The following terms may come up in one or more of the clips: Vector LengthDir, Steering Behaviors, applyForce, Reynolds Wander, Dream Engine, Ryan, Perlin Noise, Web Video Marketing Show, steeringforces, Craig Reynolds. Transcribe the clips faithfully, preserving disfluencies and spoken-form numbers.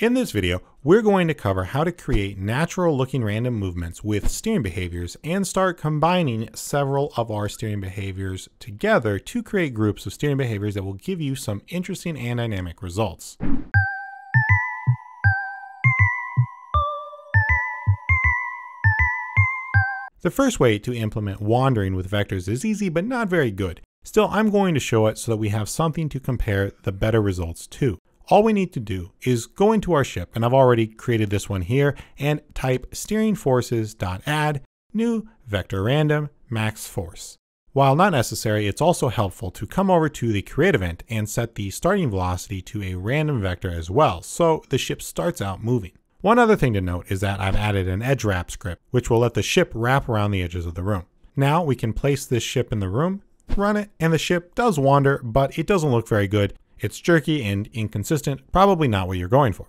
In this video, we're going to cover how to create natural looking random movements with steering behaviors and start combining several of our steering behaviors together to create groups of steering behaviors that will give you some interesting and dynamic results. The first way to implement wandering with vectors is easy but not very good. Still, I'm going to show it so that we have something to compare the better results to. All we need to do is go into our ship, and I've already created this one here, and type steering forces dot add new vector random max force. While not necessary, it's also helpful to come over to the create event and set the starting velocity to a random vector as well, so the ship starts out moving. One other thing to note is that I've added an edge wrap script, which will let the ship wrap around the edges of the room. Now we can place this ship in the room, run it, and the ship does wander, but it doesn't look very good. It's jerky and inconsistent, probably not what you're going for.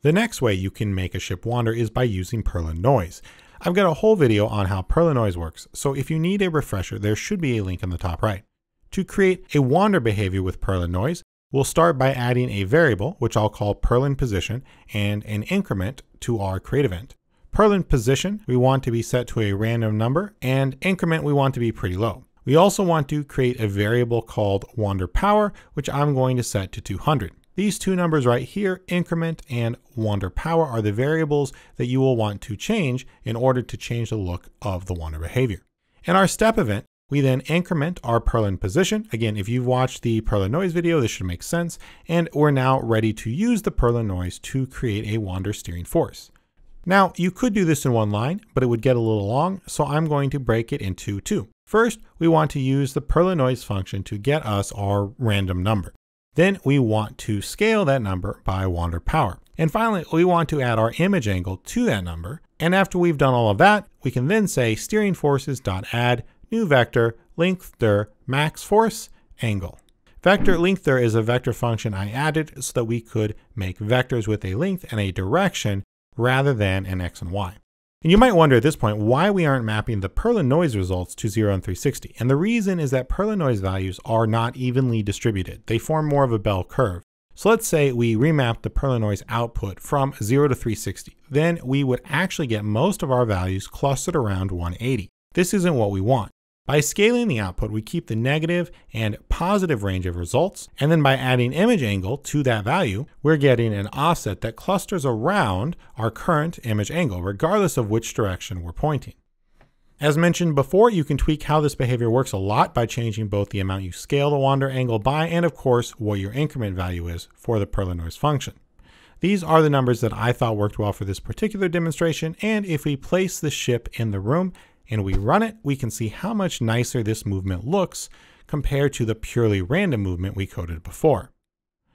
The next way you can make a ship wander is by using Perlin Noise. I've got a whole video on how Perlin Noise works, so if you need a refresher, there should be a link in the top right. To create a wander behavior with Perlin Noise, we'll start by adding a variable, which I'll call Perlin Position, and an increment to our create event. Perlin Position, we want to be set to a random number, and increment, we want to be pretty low. We also want to create a variable called wander power, which I'm going to set to two hundred. These two numbers right here, increment and wander power, are the variables that you will want to change in order to change the look of the wander behavior. In our step event, we then increment our Perlin position. Again, if you've watched the Perlin noise video, this should make sense. And we're now ready to use the Perlin noise to create a wander steering force. Now, you could do this in one line, but it would get a little long, so I'm going to break it into two. First, we want to use the Perlin noise function to get us our random number. Then we want to scale that number by wander power. And finally, we want to add our image angle to that number. And after we've done all of that, we can then say steering forces dot add new vector lengthDir max force angle. Vector lengthDir is a vector function I added so that we could make vectors with a length and a direction rather than an x and y. And you might wonder at this point why we aren't mapping the Perlin noise results to zero and three sixty. And the reason is that Perlin noise values are not evenly distributed. They form more of a bell curve. So let's say we remap the Perlin noise output from zero to three sixty. Then we would actually get most of our values clustered around one eighty. This isn't what we want. By scaling the output, we keep the negative and positive range of results, and then by adding image angle to that value, we're getting an offset that clusters around our current image angle, regardless of which direction we're pointing. As mentioned before, you can tweak how this behavior works a lot by changing both the amount you scale the wander angle by and, of course, what your increment value is for the Perlin noise function. These are the numbers that I thought worked well for this particular demonstration, and if we place the ship in the room, and we run it, we can see how much nicer this movement looks compared to the purely random movement we coded before.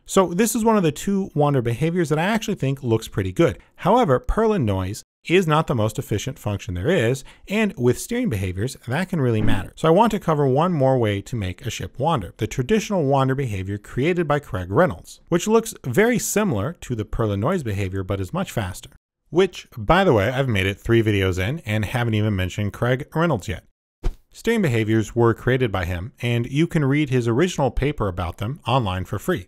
So this is one of the two wander behaviors that I actually think looks pretty good. However, Perlin noise is not the most efficient function there is, and with steering behaviors, that can really matter. So I want to cover one more way to make a ship wander, the traditional wander behavior created by Craig Reynolds, which looks very similar to the Perlin noise behavior, but is much faster. Which, by the way, I've made it three videos in and haven't even mentioned Craig Reynolds yet. Steering behaviors were created by him, and you can read his original paper about them online for free.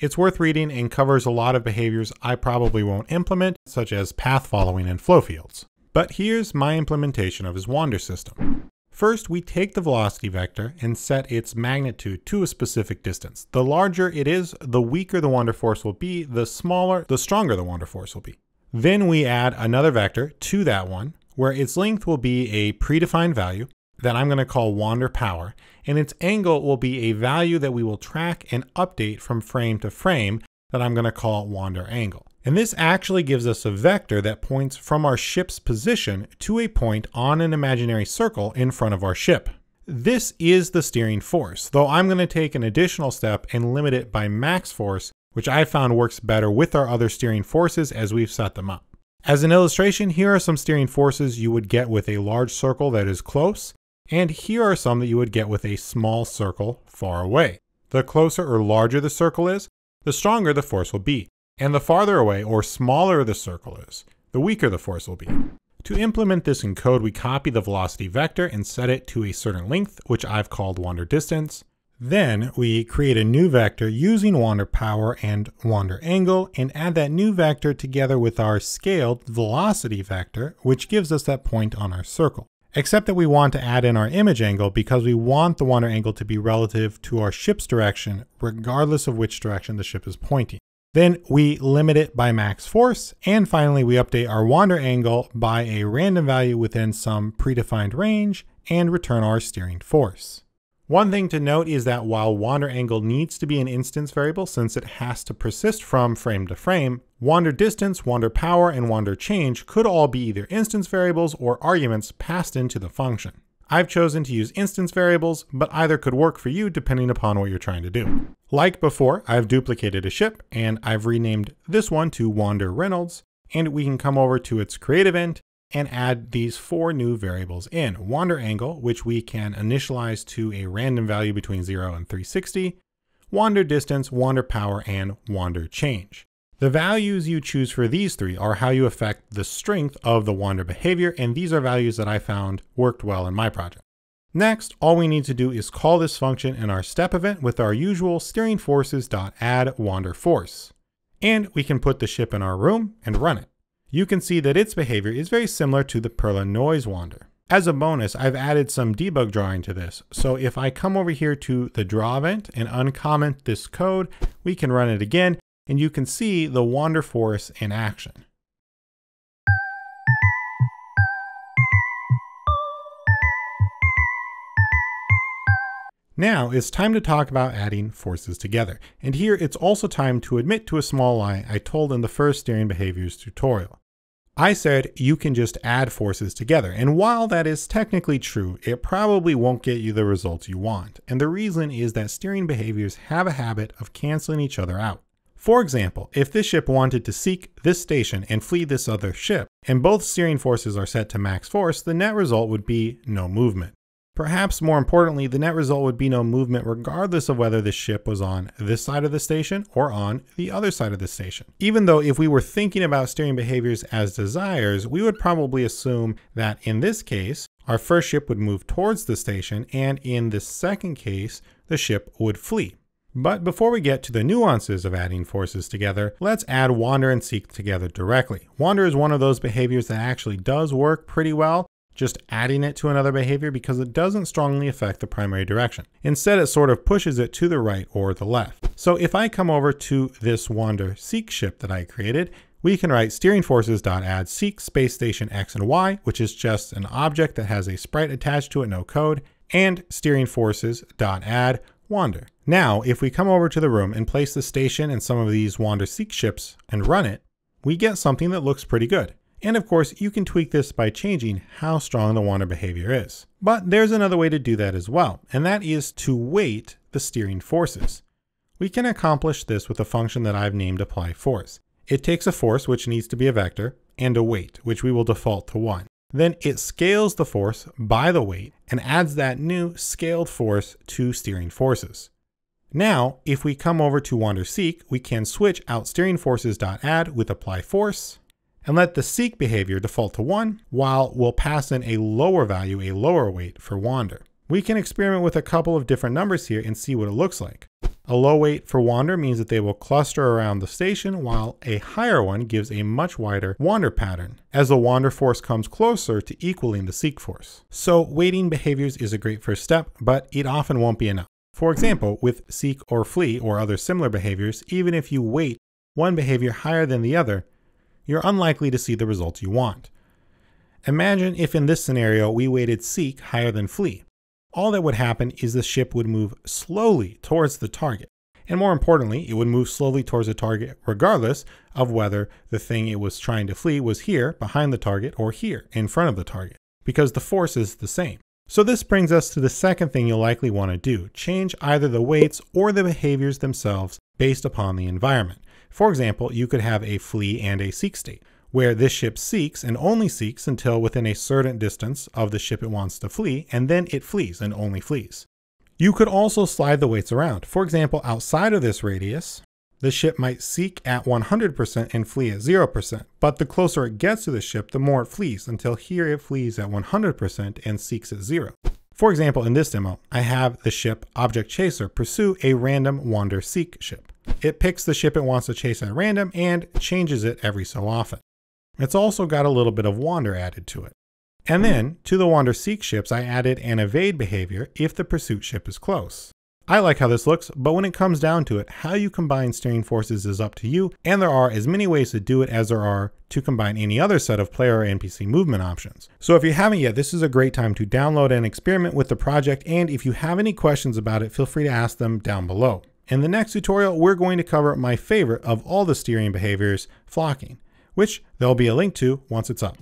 It's worth reading and covers a lot of behaviors I probably won't implement, such as path following and flow fields. But here's my implementation of his wander system. First, we take the velocity vector and set its magnitude to a specific distance. The larger it is, the weaker the wander force will be, the smaller, the stronger the wander force will be. Then we add another vector to that one where its length will be a predefined value that I'm going to call wander power, and its angle will be a value that we will track and update from frame to frame that I'm going to call wander angle. And this actually gives us a vector that points from our ship's position to a point on an imaginary circle in front of our ship. This is the steering force, though I'm going to take an additional step and limit it by max force, which I found works better with our other steering forces as we've set them up. As an illustration, here are some steering forces you would get with a large circle that is close, and here are some that you would get with a small circle far away. The closer or larger the circle is, the stronger the force will be, and the farther away or smaller the circle is, the weaker the force will be. To implement this in code, we copy the velocity vector and set it to a certain length, which I've called wander distance. Then we create a new vector using wander power and wander angle and add that new vector together with our scaled velocity vector, which gives us that point on our circle. Except that we want to add in our image angle because we want the wander angle to be relative to our ship's direction, regardless of which direction the ship is pointing. Then we limit it by max force, and finally we update our wander angle by a random value within some predefined range and return our steering force. One thing to note is that while wander angle needs to be an instance variable since it has to persist from frame to frame, wander distance, wander power, and wander change could all be either instance variables or arguments passed into the function. I've chosen to use instance variables, but either could work for you depending upon what you're trying to do. Like before, I've duplicated a ship and I've renamed this one to Wander Reynolds, and we can come over to its create event and add these four new variables in. Wander angle, which we can initialize to a random value between zero and three sixty, wander distance, wander power, and wander change. The values you choose for these three are how you affect the strength of the wander behavior, and these are values that I found worked well in my project. Next, all we need to do is call this function in our step event with our usual steeringforces.add wander force. And we can put the ship in our room and run it. You can see that its behavior is very similar to the Perlin Noise wander. As a bonus, I've added some debug drawing to this. So if I come over here to the draw event and uncomment this code, we can run it again, and you can see the wander force in action. Now it's time to talk about adding forces together. And here it's also time to admit to a small lie I told in the first steering behaviors tutorial. I said you can just add forces together. And while that is technically true, it probably won't get you the results you want. And the reason is that steering behaviors have a habit of canceling each other out. For example, if this ship wanted to seek this station and flee this other ship, and both steering forces are set to max force, the net result would be no movement. Perhaps more importantly, the net result would be no movement regardless of whether the ship was on this side of the station or on the other side of the station. Even though if we were thinking about steering behaviors as desires, we would probably assume that in this case, our first ship would move towards the station, and in the second case, the ship would flee. But before we get to the nuances of adding forces together, let's add wander and seek together directly. Wander is one of those behaviors that actually does work pretty well, just adding it to another behavior because it doesn't strongly affect the primary direction. Instead, it sort of pushes it to the right or the left. So if I come over to this wander seek ship that I created, we can write steeringforces.add seek space station X and Y, which is just an object that has a sprite attached to it, no code, and steeringforces.add wander. Now, if we come over to the room and place the station and some of these wander seek ships and run it, we get something that looks pretty good. And of course, you can tweak this by changing how strong the wander behavior is. But there's another way to do that as well, and that is to weight the steering forces. We can accomplish this with a function that I've named applyForce. It takes a force, which needs to be a vector, and a weight, which we will default to one. Then it scales the force by the weight and adds that new scaled force to steering forces. Now, if we come over to wander seek, we can switch out steeringforces.add with applyForce, and let the seek behavior default to one, while we'll pass in a lower value, a lower weight for wander. We can experiment with a couple of different numbers here and see what it looks like. A low weight for wander means that they will cluster around the station, while a higher one gives a much wider wander pattern, as the wander force comes closer to equaling the seek force. So weighting behaviors is a great first step, but it often won't be enough. For example, with seek or flee or other similar behaviors, even if you weight one behavior higher than the other, you're unlikely to see the results you want. Imagine if in this scenario we weighted seek higher than flee. All that would happen is the ship would move slowly towards the target. And more importantly, it would move slowly towards the target regardless of whether the thing it was trying to flee was here behind the target or here in front of the target, because the force is the same. So this brings us to the second thing you'll likely want to do, change either the weights or the behaviors themselves based upon the environment. For example, you could have a flee and a seek state, where this ship seeks and only seeks until within a certain distance of the ship it wants to flee, and then it flees and only flees. You could also slide the weights around. For example, outside of this radius, the ship might seek at one hundred percent and flee at zero percent, but the closer it gets to the ship, the more it flees, until here it flees at one hundred percent and seeks at zero. For example, in this demo, I have the ship Object Chaser pursue a random Wander Seek ship. It picks the ship it wants to chase at random and changes it every so often. It's also got a little bit of Wander added to it. And then, to the Wander Seek ships, I added an evade behavior if the pursuit ship is close. I like how this looks, but when it comes down to it, how you combine steering forces is up to you, and there are as many ways to do it as there are to combine any other set of player or N P C movement options. So if you haven't yet, this is a great time to download and experiment with the project, and if you have any questions about it, feel free to ask them down below. In the next tutorial, we're going to cover my favorite of all the steering behaviors, flocking, which there'll be a link to once it's up.